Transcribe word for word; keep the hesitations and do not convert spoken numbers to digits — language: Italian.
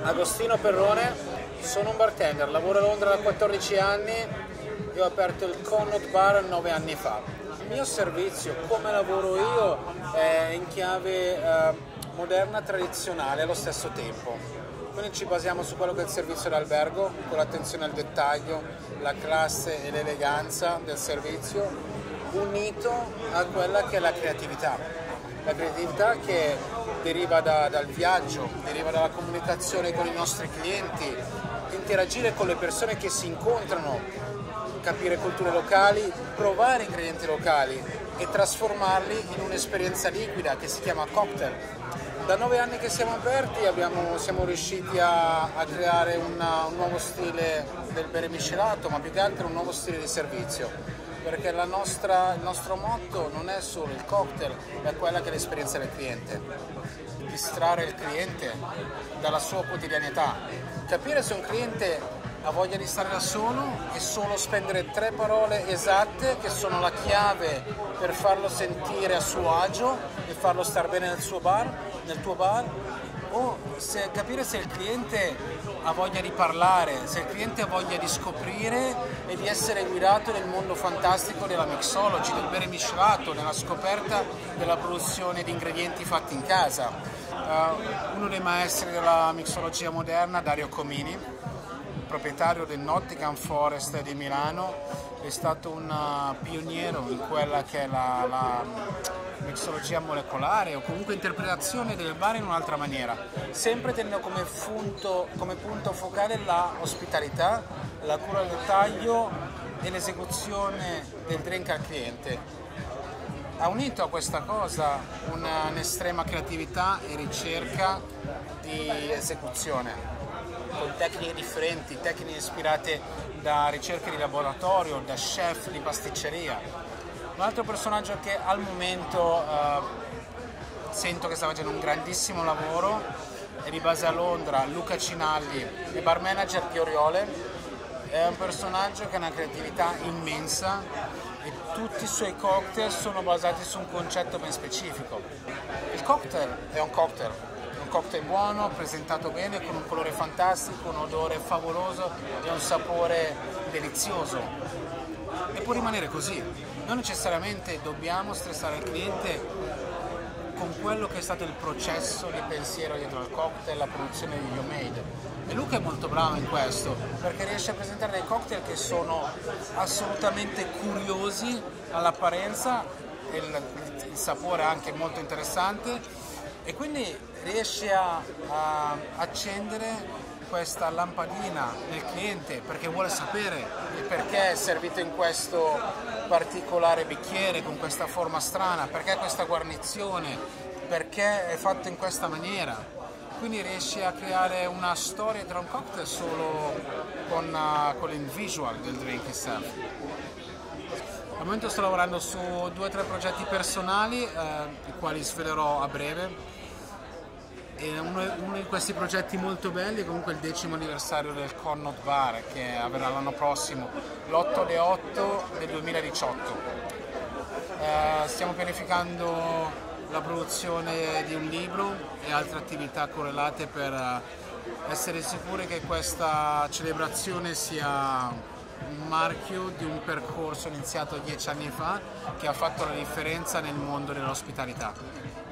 Agostino Perrone, sono un bartender, lavoro a Londra da quattordici anni e ho aperto il Connaught Bar nove anni fa. Il mio servizio, come lavoro io, è in chiave eh, moderna e tradizionale allo stesso tempo. Quindi ci basiamo su quello che è il servizio d'albergo, con l'attenzione al dettaglio, la classe e l'eleganza del servizio, unito a quella che è la creatività. La creatività che deriva da, dal viaggio, deriva dalla comunicazione con i nostri clienti, interagire con le persone che si incontrano, capire culture locali, provare ingredienti locali e trasformarli in un'esperienza liquida che si chiama cocktail. Da nove anni che siamo aperti abbiamo, siamo riusciti a, a creare una, un nuovo stile del bere miscelato, ma più che altro un nuovo stile di servizio. Perché la nostra, il nostro motto non è solo il cocktail, è quella che è l'esperienza del cliente. Distrarre il cliente dalla sua quotidianità, capire se un cliente ha voglia di stare da solo e solo spendere tre parole esatte che sono la chiave per farlo sentire a suo agio e farlo star bene nel suo bar, nel tuo bar, o se, capire se il cliente ha voglia di parlare, se il cliente ha voglia di scoprire e di essere guidato nel mondo fantastico della mixology, del bere miscelato, nella scoperta della produzione di ingredienti fatti in casa. Uh, uno dei maestri della mixologia moderna, Dario Comini, proprietario del Nottingham Forest di Milano, è stato un pioniero in quella che è la, la mixologia molecolare o comunque interpretazione del bar in un'altra maniera, sempre tenendo come, punto, come punto focale la ospitalità, la cura al dettaglio e l'esecuzione del drink al cliente. Ha unito a questa cosa un'estrema creatività e ricerca di esecuzione, con tecniche differenti, tecniche ispirate da ricerche di laboratorio, da chef di pasticceria. Un altro personaggio che al momento eh, sento che sta facendo un grandissimo lavoro è di base a Londra, Luca Cinali, il bar manager di Oriole. È un personaggio che ha una creatività immensa e tutti i suoi cocktail sono basati su un concetto ben specifico. Il cocktail è un cocktail. Cocktail buono, presentato bene, con un colore fantastico, un odore favoloso e un sapore delizioso. E può rimanere così. Non necessariamente dobbiamo stressare il cliente con quello che è stato il processo di pensiero dietro al cocktail, la produzione di homemade. E Luca è molto bravo in questo, perché riesce a presentare dei cocktail che sono assolutamente curiosi all'apparenza, il, il sapore è anche molto interessante, e quindi riesce a, a accendere questa lampadina nel cliente perché vuole sapere il perché è servito in questo particolare bicchiere, con questa forma strana, perché questa guarnizione, perché è fatto in questa maniera. Quindi riesce a creare una storia tra un cocktail solo con, uh, con il visual del drink itself. Al momento sto lavorando su due o tre progetti personali, eh, i quali svelerò a breve. E uno, uno di questi progetti molto belli è comunque il decimo anniversario del Connaught Bar, che avverrà l'anno prossimo, l'otto otto del duemiladiciotto. Eh, stiamo pianificando la produzione di un libro e altre attività correlate per essere sicuri che questa celebrazione sia un marchio di un percorso iniziato dieci anni fa che ha fatto la differenza nel mondo dell'ospitalità.